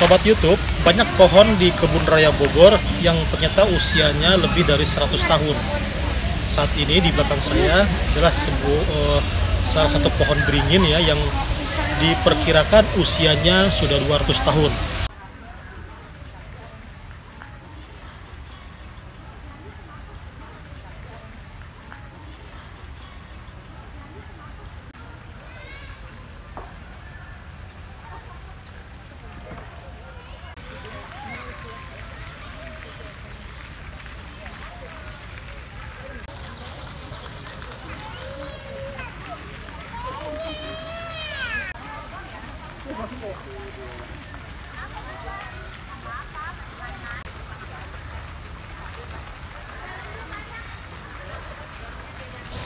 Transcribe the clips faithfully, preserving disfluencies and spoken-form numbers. Sobat YouTube, banyak pohon di Kebun Raya Bogor yang ternyata usianya lebih dari seratus tahun. Saat ini di belakang saya adalah sebuah, eh, salah satu pohon beringin ya yang diperkirakan usianya sudah dua ratus tahun.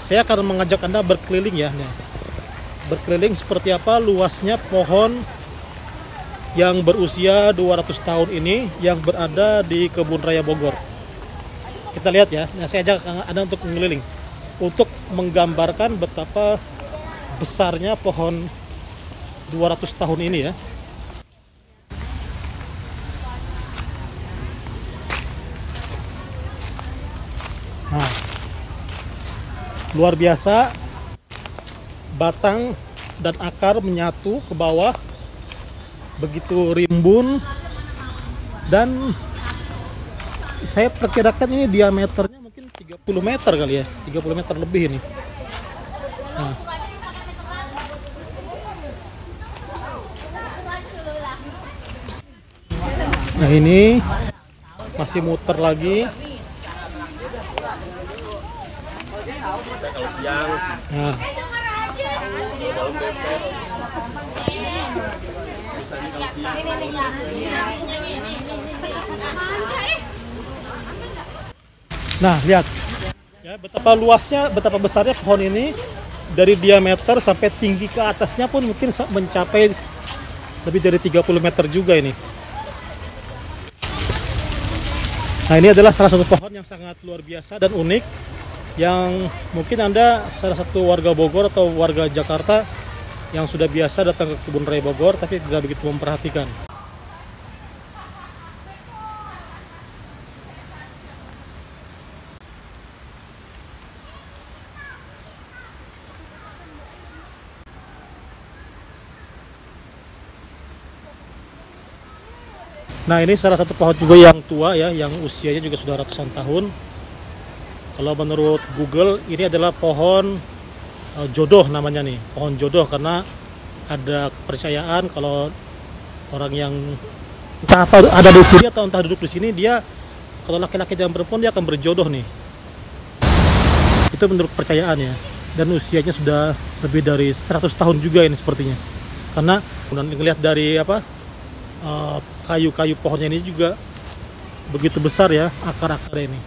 Saya akan mengajak Anda berkeliling ya, berkeliling seperti apa luasnya pohon yang berusia dua ratus tahun ini yang berada di Kebun Raya Bogor. Kita lihat ya. Nah, saya ajak Anda untuk mengeliling untuk menggambarkan betapa besarnya pohon dua ratus tahun ini ya. Nah, luar biasa, batang dan akar menyatu ke bawah, begitu rimbun, dan saya perkirakan ini diameternya mungkin tiga puluh meter kali ya, tiga puluh meter lebih ini. Nah, Nah ini masih muter lagi. Nah. nah lihat ya, betapa luasnya, betapa besarnya pohon ini, dari diameter sampai tinggi ke atasnya pun mungkin mencapai lebih dari tiga puluh meter juga ini. Nah, ini adalah salah satu pohon yang sangat luar biasa dan unik yang mungkin Anda salah satu warga Bogor atau warga Jakarta yang sudah biasa datang ke Kebun Raya Bogor tapi tidak begitu memperhatikan. Nah, ini salah satu pohon juga yang tua ya, yang usianya juga sudah ratusan tahun. Kalau menurut Google, ini adalah pohon uh, jodoh namanya nih, pohon jodoh, karena ada kepercayaan kalau orang yang entah apa ada di sini atau entah duduk di sini, dia kalau laki-laki dan perempuan dia akan berjodoh nih. Itu menurut kepercayaan ya. Dan usianya sudah lebih dari seratus tahun juga ini sepertinya. Karena ngelihat dari apa? Uh, kayu-kayu pohonnya ini juga begitu besar ya, akar-akarnya ini.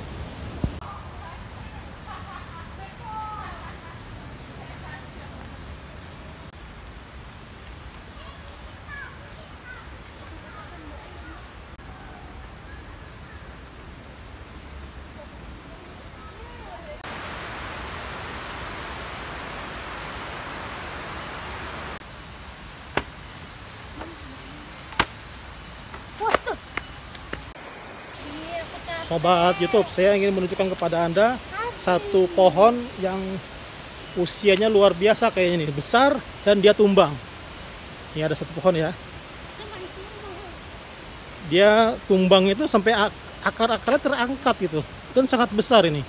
Sobat YouTube, saya ingin menunjukkan kepada Anda satu pohon yang usianya luar biasa kayaknya ini, besar dan dia tumbang. Ini ada satu pohon ya. Dia tumbang itu sampai akar-akarnya terangkat gitu, dan sangat besar ini.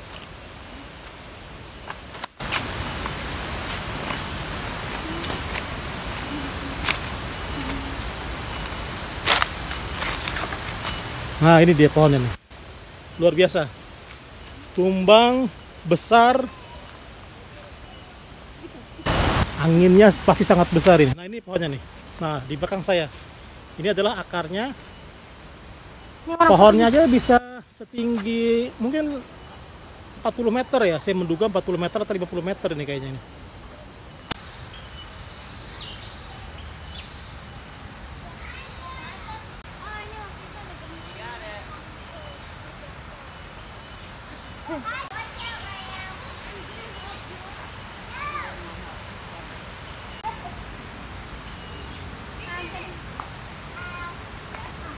Nah, ini dia pohonnya nih. Luar biasa, tumbang, besar, anginnya pasti sangat besar ini. Nah, ini pohonnya nih. Nah, di belakang saya ini adalah akarnya. Pohonnya aja bisa setinggi mungkin empat puluh meter ya. Saya menduga empat puluh meter atau lima puluh meter ini kayaknya ini.